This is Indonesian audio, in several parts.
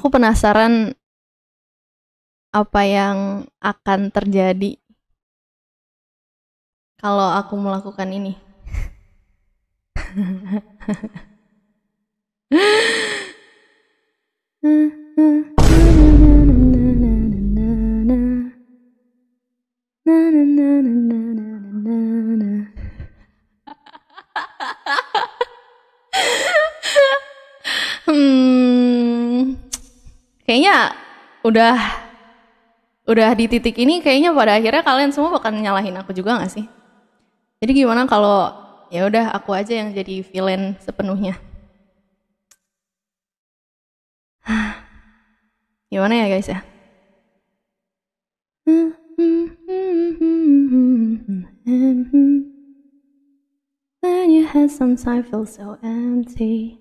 Aku penasaran apa yang akan terjadi kalau aku melakukan ini. Kayaknya udah di titik ini, kayaknya pada akhirnya kalian semua bakal nyalahin aku juga nggak sih? Jadi gimana kalau ya udah aku aja yang jadi villain sepenuhnya? Gimana ya guys ya? When you had some time, feel so empty.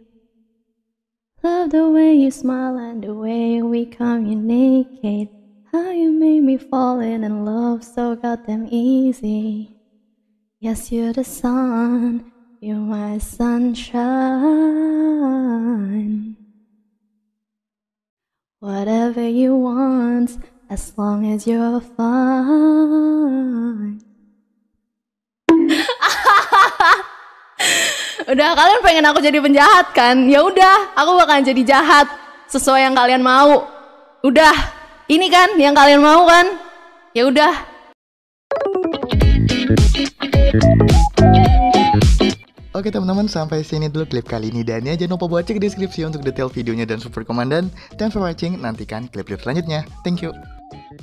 Love the way you smile and the way we communicate. How you made me fall in love so goddamn easy. Yes, you're the sun, you're my sunshine. Whatever you want, as long as you're fine. Udah, kalian pengen aku jadi penjahat kan? Ya udah, aku bakalan jadi jahat sesuai yang kalian mau. Udah, ini kan yang kalian mau kan? Ya udah. Oke teman-teman, sampai sini dulu klip kali ini, dan ya jangan lupa buat cek deskripsi untuk detail videonya dan super komandan. Thanks for watching, nantikan klip-klip selanjutnya. Thank you.